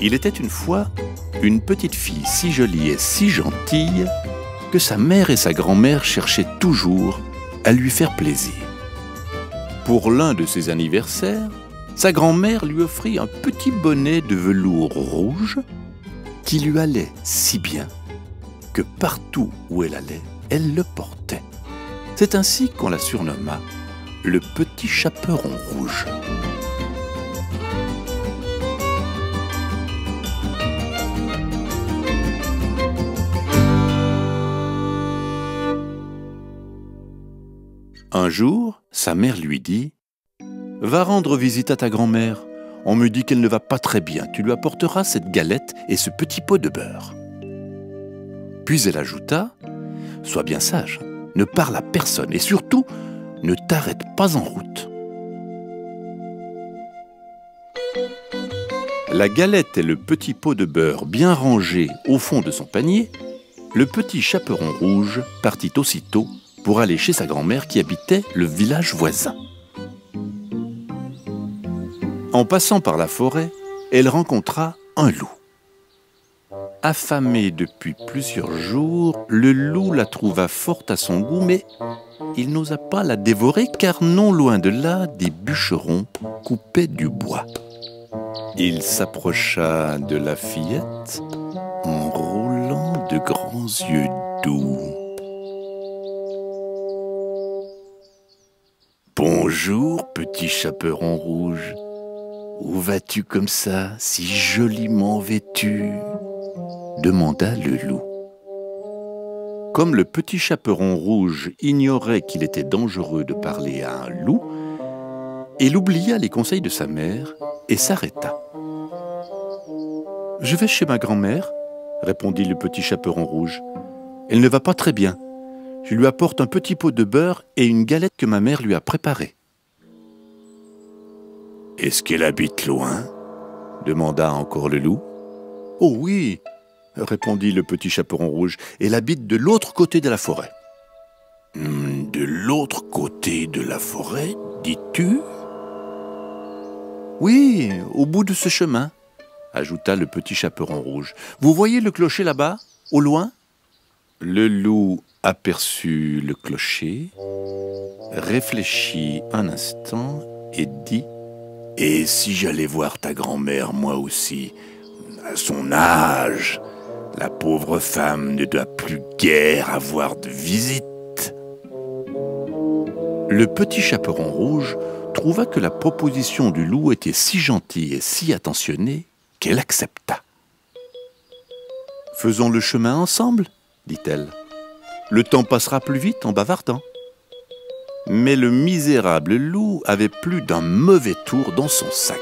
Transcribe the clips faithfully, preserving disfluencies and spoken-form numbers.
Il était une fois une petite fille si jolie et si gentille que sa mère et sa grand-mère cherchaient toujours à lui faire plaisir. Pour l'un de ses anniversaires, sa grand-mère lui offrit un petit bonnet de velours rouge qui lui allait si bien que partout où elle allait, elle le portait. C'est ainsi qu'on la surnomma le petit chaperon rouge. Un jour, sa mère lui dit « Va rendre visite à ta grand-mère. On me dit qu'elle ne va pas très bien. Tu lui apporteras cette galette et ce petit pot de beurre. » Puis elle ajouta « Sois bien sage, ne parle à personne et surtout, ne t'arrête pas en route. » La galette et le petit pot de beurre bien rangés au fond de son panier, le petit chaperon rouge partit aussitôt pour aller chez sa grand-mère qui habitait le village voisin. En passant par la forêt, elle rencontra un loup. Affamé depuis plusieurs jours, le loup la trouva forte à son goût, mais il n'osa pas la dévorer car non loin de là, des bûcherons coupaient du bois. Il s'approcha de la fillette en roulant de grands yeux doux. « Bonjour, petit chaperon rouge. Où vas-tu comme ça, si joliment vêtu ?» demanda le loup. Comme le petit chaperon rouge ignorait qu'il était dangereux de parler à un loup, il oublia les conseils de sa mère et s'arrêta. « Je vais chez ma grand-mère, » répondit le petit chaperon rouge. « Elle ne va pas très bien. Je lui apporte un petit pot de beurre et une galette que ma mère lui a préparée. » « Est-ce qu'elle habite loin ?» demanda encore le loup. « Oh oui !» répondit le petit chaperon rouge. « Elle habite de l'autre côté de la forêt. »« De l'autre côté de la forêt, dis-tu ?»« Oui, au bout de ce chemin, » ajouta le petit chaperon rouge. « Vous voyez le clocher là-bas, au loin ?» Le loup aperçut le clocher, réfléchit un instant et dit « Et si j'allais voir ta grand-mère, moi aussi, à son âge, la pauvre femme ne doit plus guère avoir de visite. » Le petit chaperon rouge trouva que la proposition du loup était si gentille et si attentionnée qu'elle accepta. « Faisons le chemin ensemble ?» dit-elle. « Le temps passera plus vite en bavardant. » Mais le misérable loup avait plus d'un mauvais tour dans son sac.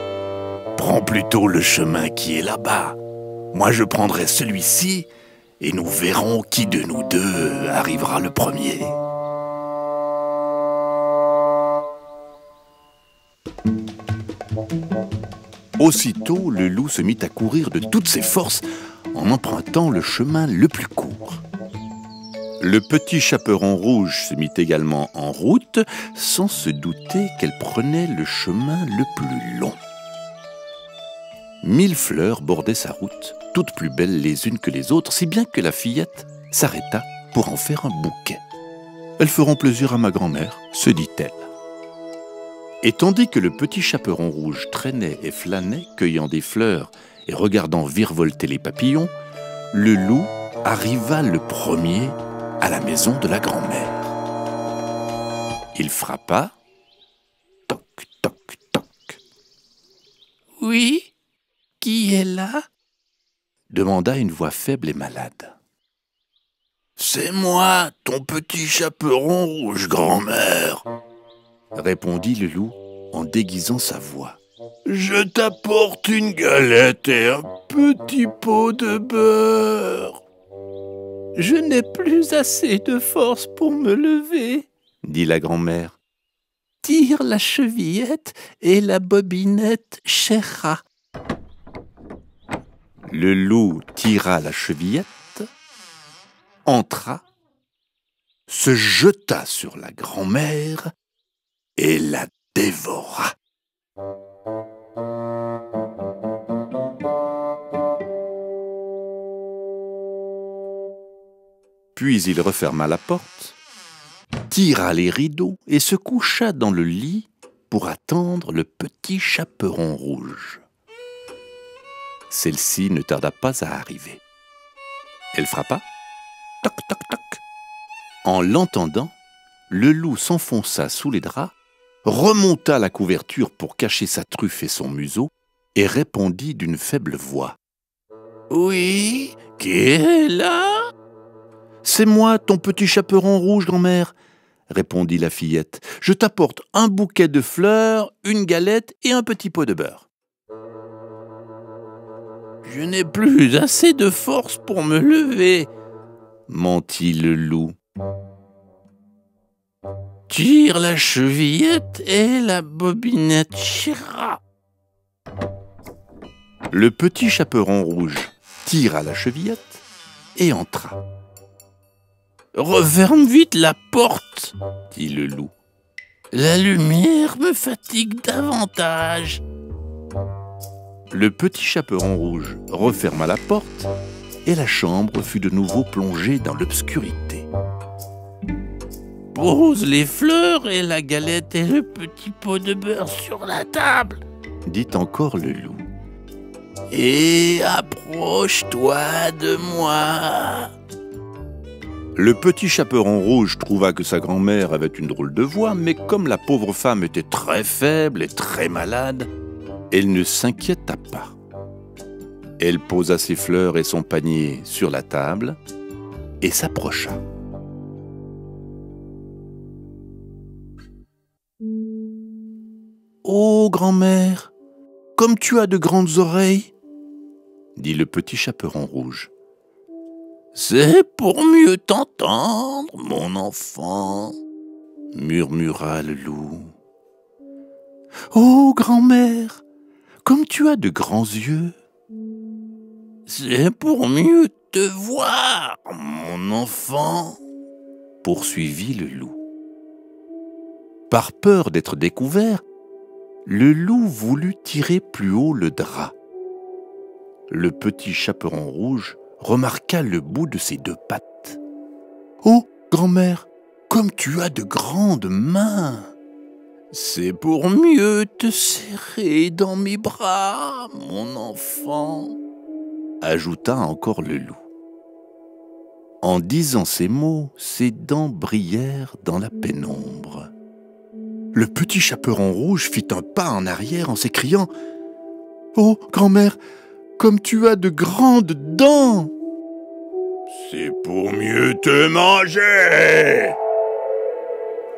« Prends plutôt le chemin qui est là-bas. Moi, je prendrai celui-ci et nous verrons qui de nous deux arrivera le premier. » Aussitôt, le loup se mit à courir de toutes ses forces en empruntant le chemin le plus court. Le petit chaperon rouge se mit également en route, sans se douter qu'elle prenait le chemin le plus long. Mille fleurs bordaient sa route, toutes plus belles les unes que les autres, si bien que la fillette s'arrêta pour en faire un bouquet. « Elles feront plaisir à ma grand-mère », se dit-elle. Et tandis que le petit chaperon rouge traînait et flânait, cueillant des fleurs et regardant virevolter les papillons, le loup arriva le premier à la maison de la grand-mère. Il frappa. Toc, toc, toc. « Oui, qui est là ?» demanda une voix faible et malade. « C'est moi, ton petit chaperon rouge, grand-mère » répondit le loup en déguisant sa voix. « Je t'apporte une galette et un petit pot de beurre. » « Je n'ai plus assez de force pour me lever, » dit la grand-mère. « Tire la chevillette et la bobinette, cher rat. » Le loup tira la chevillette, entra, se jeta sur la grand-mère et la dévora. Puis il referma la porte, tira les rideaux et se coucha dans le lit pour attendre le petit chaperon rouge. Celle-ci ne tarda pas à arriver. Elle frappa. Toc, toc, toc. En l'entendant, le loup s'enfonça sous les draps, remonta la couverture pour cacher sa truffe et son museau et répondit d'une faible voix. « Oui, qui est là ?»« C'est moi, ton petit chaperon rouge, grand-mère, » répondit la fillette. « Je t'apporte un bouquet de fleurs, une galette et un petit pot de beurre. »« Je n'ai plus assez de force pour me lever, » mentit le loup. « Tire la chevillette et la bobinette chira. » Le petit chaperon rouge tira la chevillette et entra. « Referme vite la porte, » dit le loup. « La lumière me fatigue davantage. » Le petit chaperon rouge referma la porte et la chambre fut de nouveau plongée dans l'obscurité. « Pose les fleurs et la galette et le petit pot de beurre sur la table, » dit encore le loup. « Et approche-toi de moi. » Le petit chaperon rouge trouva que sa grand-mère avait une drôle de voix, mais comme la pauvre femme était très faible et très malade, elle ne s'inquiéta pas. Elle posa ses fleurs et son panier sur la table et s'approcha. « Oh, grand-mère, comme tu as de grandes oreilles !» dit le petit chaperon rouge. « C'est pour mieux t'entendre, mon enfant !» murmura le loup. « Oh, grand-mère, comme tu as de grands yeux !»« C'est pour mieux te voir, mon enfant !» poursuivit le loup. Par peur d'être découvert, le loup voulut tirer plus haut le drap. Le petit chaperon rouge remarqua le bout de ses deux pattes. « Oh, grand-mère, comme tu as de grandes mains !»« C'est pour mieux te serrer dans mes bras, mon enfant !» ajouta encore le loup. En disant ces mots, ses dents brillèrent dans la pénombre. Le petit chaperon rouge fit un pas en arrière en s'écriant « Oh, grand-mère, comme tu as de grandes dents !»« C'est pour mieux te manger !»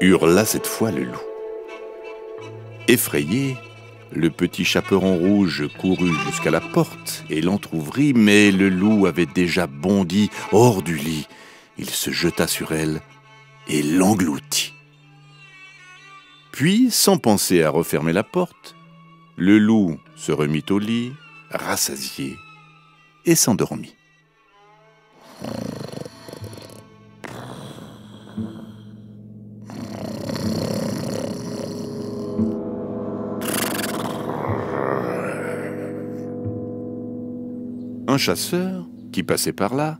hurla cette fois le loup. Effrayé, le petit chaperon rouge courut jusqu'à la porte et l'entr'ouvrit, mais le loup avait déjà bondi hors du lit. Il se jeta sur elle et l'engloutit. Puis, sans penser à refermer la porte, le loup se remit au lit, rassasié, et s'endormit. Un chasseur, qui passait par là,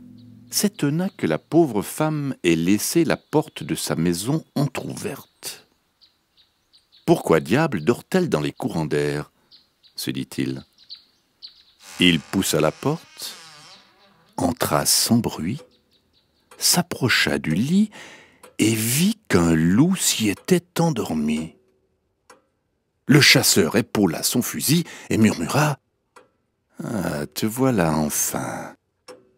s'étonna que la pauvre femme ait laissé la porte de sa maison entr'ouverte. Pourquoi diable dort-elle dans les courants d'air ? se dit-il. Il poussa la porte, entra sans bruit, s'approcha du lit et vit qu'un loup s'y était endormi. Le chasseur épaula son fusil et murmura « Ah, te voilà enfin,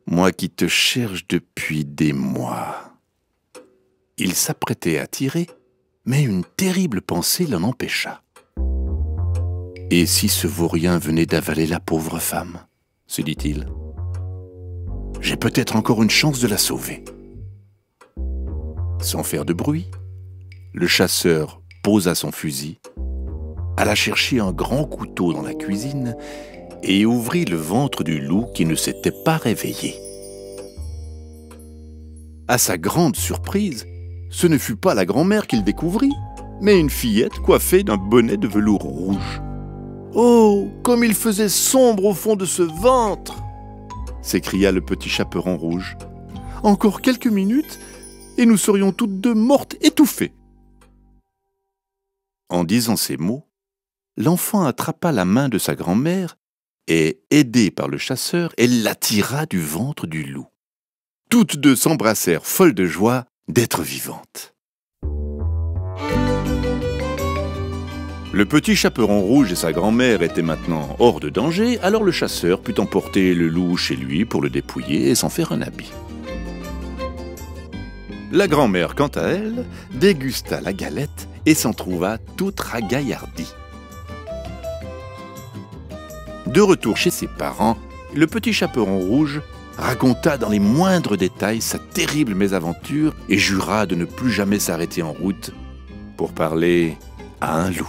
moi qui te cherche depuis des mois. » Il s'apprêtait à tirer, mais une terrible pensée l'en empêcha. « Et si ce vaurien venait d'avaler la pauvre femme ?» se dit-il. « J'ai peut-être encore une chance de la sauver. » Sans faire de bruit, le chasseur posa son fusil, alla chercher un grand couteau dans la cuisine et ouvrit le ventre du loup qui ne s'était pas réveillé. À sa grande surprise, ce ne fut pas la grand-mère qu'il découvrit, mais une fillette coiffée d'un bonnet de velours rouge. « Oh, comme il faisait sombre au fond de ce ventre !» s'écria le petit chaperon rouge. « Encore quelques minutes, et nous serions toutes deux mortes étouffées. » En disant ces mots, l'enfant attrapa la main de sa grand-mère et, aidée par le chasseur, elle l'attira du ventre du loup. Toutes deux s'embrassèrent, folles de joie d'être vivantes. Le petit chaperon rouge et sa grand-mère étaient maintenant hors de danger, alors le chasseur put emporter le loup chez lui pour le dépouiller et s'en faire un habit. La grand-mère, quant à elle, dégusta la galette et s'en trouva toute ragaillardie. De retour chez ses parents, le petit chaperon rouge raconta dans les moindres détails sa terrible mésaventure et jura de ne plus jamais s'arrêter en route pour parler à un loup.